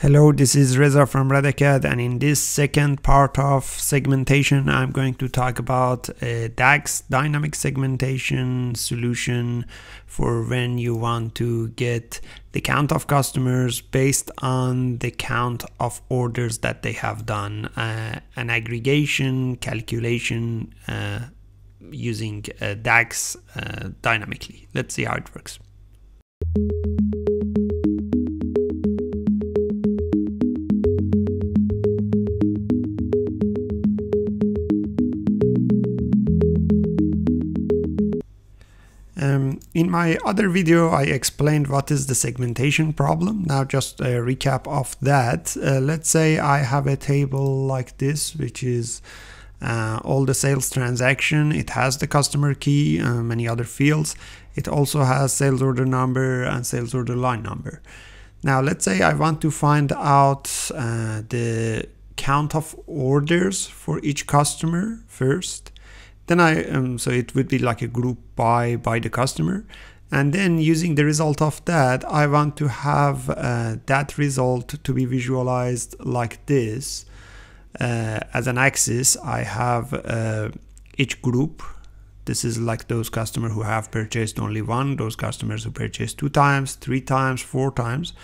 Hello, this is Reza from Radacad, and in this second part of segmentation, I'm going to talk about a DAX dynamic segmentation solution for when you want to get the count of customers based on the count of orders that they have done, an aggregation calculation using DAX dynamically. Let's see how it works. In my other video, I explained what is the segmentation problem. Now just a recap of that. Let's say I have a table like this, which is all the sales transaction. It has the customer key and many other fields. It also has sales order number and sales order line number. Now let's say I want to find out the count of orders for each customer first. Then so it would be like a group by the customer, and then using the result of that, I want to have that result to be visualized like this. As an axis, I have each group. This is like those customers who have purchased only one, those customers who purchased 2 times, 3 times, 4 times,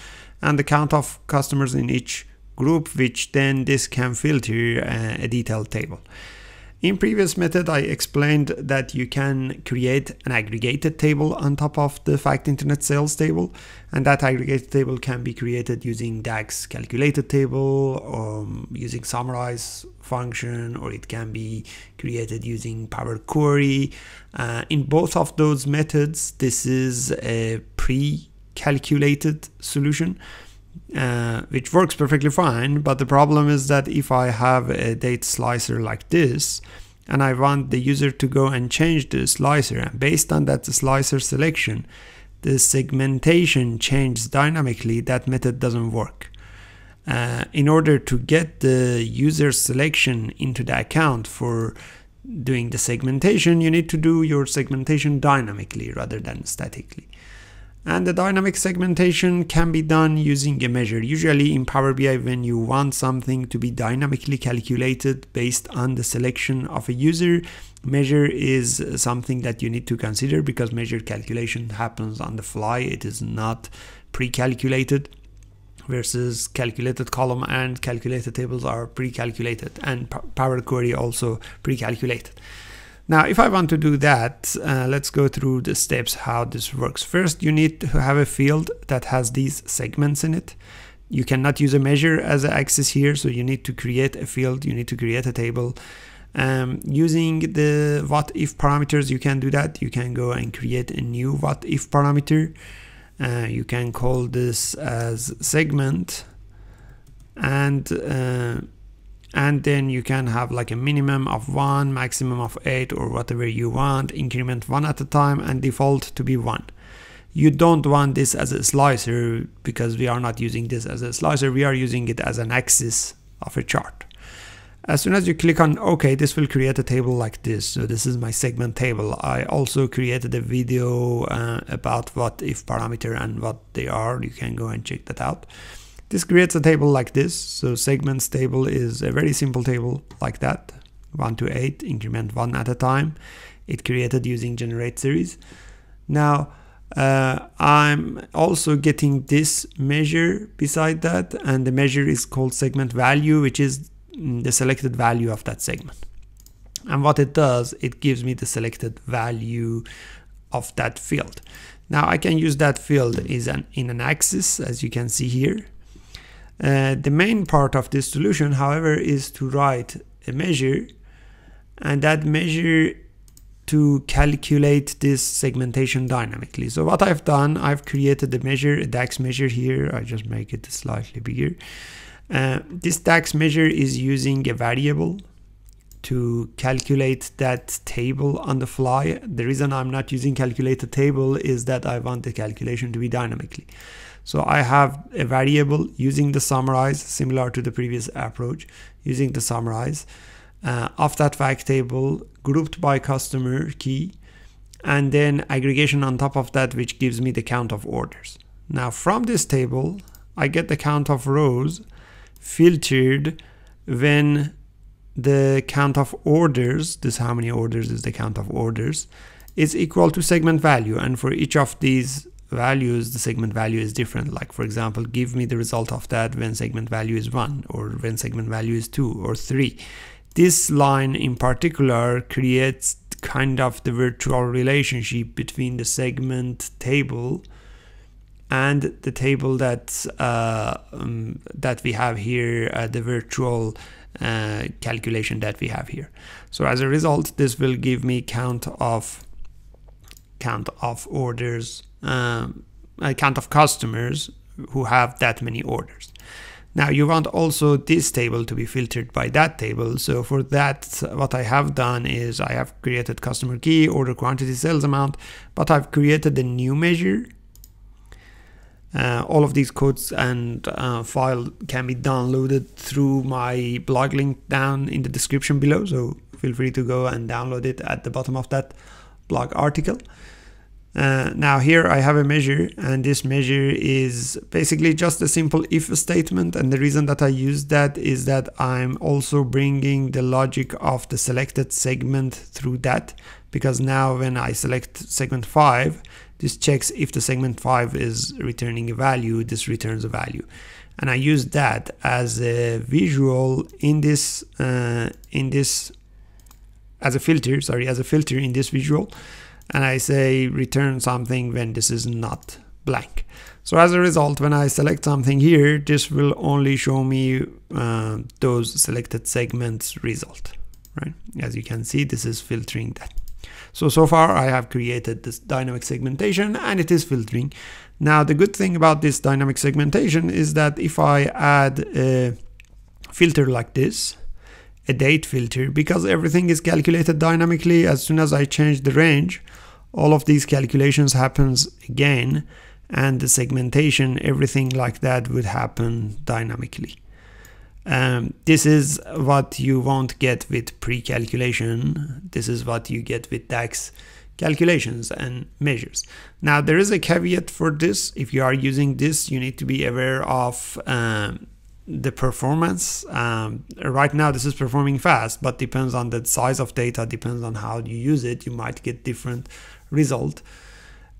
and the count of customers in each group, which then this can filter a detailed table. In previous method, I explained that you can create an aggregated table on top of the Fact Internet Sales table, and that aggregated table can be created using DAX calculated table or using summarize function, or it can be created using Power Query. In both of those methods, this is a pre-calculated solution, which works perfectly fine, but the problem is that if I have a date slicer like this and I want the user to go and change the slicer, and based on that slicer selection the segmentation changes dynamically, that method doesn't work. In order to get the user selection into the account for doing the segmentation, you need to do your segmentation dynamically rather than statically. And the dynamic segmentation can be done using a measure. Usually in Power BI, when you want something to be dynamically calculated based on the selection of a user, measure is something that you need to consider because measure calculation happens on the fly. It is not pre-calculated, versus calculated column and calculated tables are pre-calculated, and Power Query also pre-calculated. Now, if I want to do that, let's go through the steps how this works. First, you need to have a field that has these segments in it. You cannot use a measure as an axis here, so you need to create a field, you need to create a table. Using the what if parameters, you can do that. You can go and create a new what if parameter. You can call this as segment, and then you can have like a minimum of 1, maximum of 8, or whatever you want, increment 1 at a time, and default to be 1. You don't want this as a slicer because we are not using this as a slicer, we are using it as an axis of a chart. As soon as you click on OK, this will create a table like this. So this is my segment table. I also created a video about what if parameter and what they are. You can go and check that out. This creates a table like this. So segments table is a very simple table like that, 1 to 8, increment 1 at a time. It created using generate series. Now I'm also getting this measure beside that, and the measure is called segment value, which is the selected value of that segment. And what it does, it gives me the selected value of that field. Now I can use that field in an axis, as you can see here. The main part of this solution, however, is to write a measure, and that measure to calculate this segmentation dynamically. So what I've done, I've created a measure, a DAX measure here. I just make it slightly bigger. This DAX measure is using a variable to calculate that table on the fly. The reason I'm not using calculated table is that I want the calculation to be dynamically. So I have a variable using the summarize, similar to the previous approach, using the summarize of that fact table, grouped by customer key, and then aggregation on top of that, which gives me the count of orders. Now from this table, I get the count of rows filtered when the count of orders, this how many orders is the count of orders, is equal to segment value. And for each of these values, the segment value is different. Like for example, give me the result of that when segment value is 1, or when segment value is 2 or 3. This line in particular creates kind of the virtual relationship between the segment table and the table that we have here, the virtual calculation that we have here. So as a result, this will give me count of orders, count of customers who have that many orders. Now you want also this table to be filtered by that table. So for that, what I have done is I have created customer key, order quantity, sales amount, but I've created a new measure. All of these codes and file can be downloaded through my blog link down in the description below. So feel free to go and download it at the bottom of that blog article. Now here I have a measure, and this measure is basically just a simple if statement, and the reason that I use that is that I'm also bringing the logic of the selected segment through that, because now when I select segment 5, this checks if the segment 5 is returning a value, this returns a value. And I use that as a visual in this as a filter in this visual. And I say return something when this is not blank. So as a result, when I select something here, this will only show me those selected segments result, right? As you can see, this is filtering that. So far I have created this dynamic segmentation and it is filtering. Now the good thing about this dynamic segmentation is that if I add a filter like this, a date filter, because everything is calculated dynamically, as soon as I change the range, all of these calculations happens again, and the segmentation, everything like that would happen dynamically. This is what you won't get with pre-calculation. This is what you get with DAX calculations and measures. Now there is a caveat for this. If you are using this, you need to be aware of the performance. Right now this is performing fast, but depends on the size of data, depends on how you use it, you might get different result.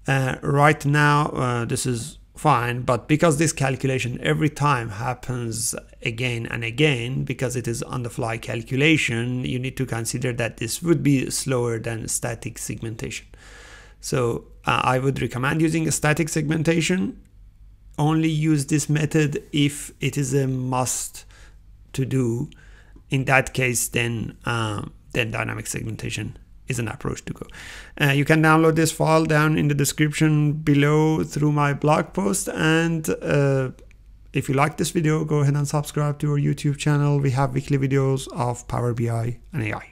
Right now this is fine, but because this calculation every time happens again and again, because it is on the fly calculation, you need to consider that this would be slower than static segmentation. So I would recommend using a static segmentation. Only use this method if it is a must to do. In that case, then dynamic segmentation is an approach to go. You can download this file down in the description below through my blog post. And if you like this video, go ahead and subscribe to our YouTube channel. We have weekly videos of Power BI and AI.